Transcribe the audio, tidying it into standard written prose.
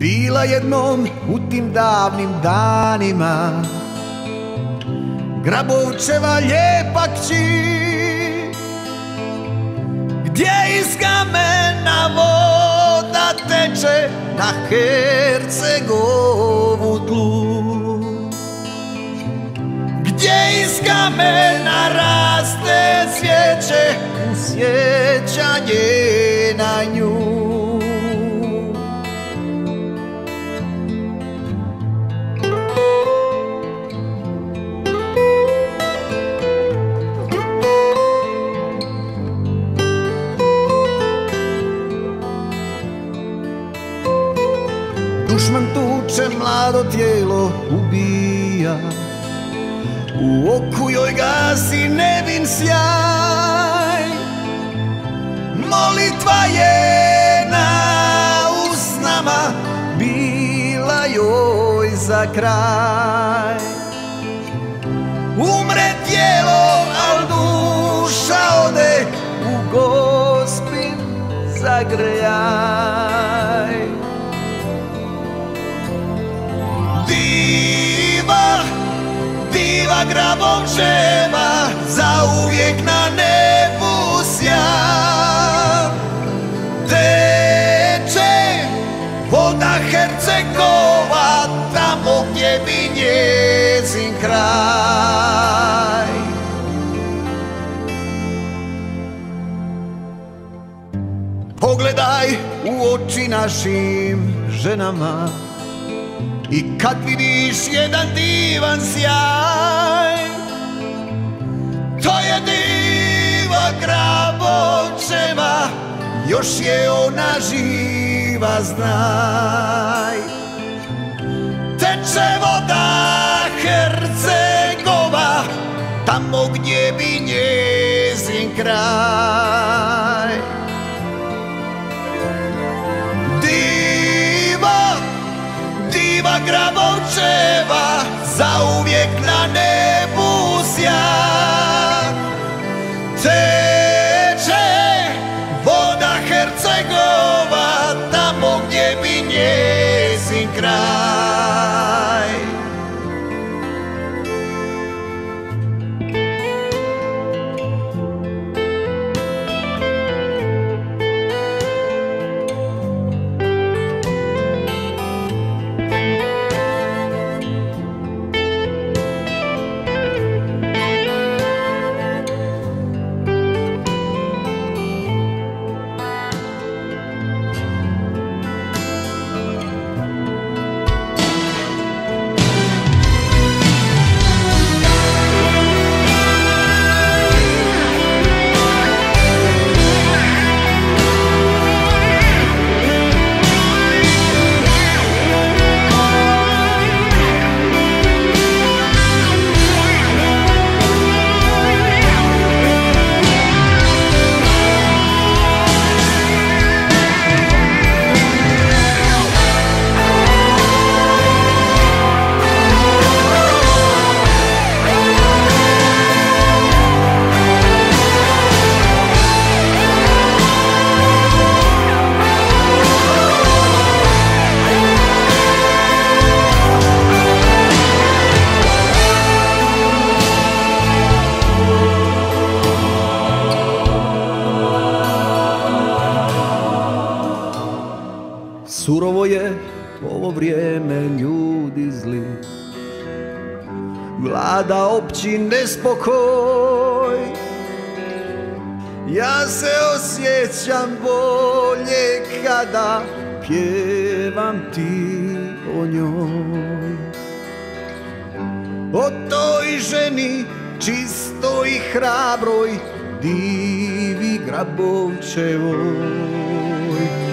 Bila jednom u tim davnim danima Grabovčeva lijepa kći, gdje iz kamena voda teče na Hercegovu tlu, gdje iz kamena raste cvijeće u sjećanje na nju. Dušman tuče, mlado tijelo ubija, u oku joj gasi nevin sjaj. Molitva je na usnama bila joj za kraj. Umre tijelo, al duša ode u Gospin zagrejaj. Diva Grabovčeva zauvijek na nebu sja, teče voda Herzegova tamo gdje bi njezin kraj. Pogledaj u oči našim ženama i kad vidiš jedan divan sjaj, to je diva Grabovčeva, još je ona živa znaj. Teče voda Herzegova tamo gdje bi njezin kraj. Diva Grabovčeva zauvijek na nebu sja, teče voda Herzegova tamo gdje bi njezin kraj. Surovo je ovo vrijeme ljudi zli, vlada opći nespokoj. Ja se osjećam bolje kada pjevam ti o njoj, o toj ženi čistoj i hrabroj, divi Grabovčevoj.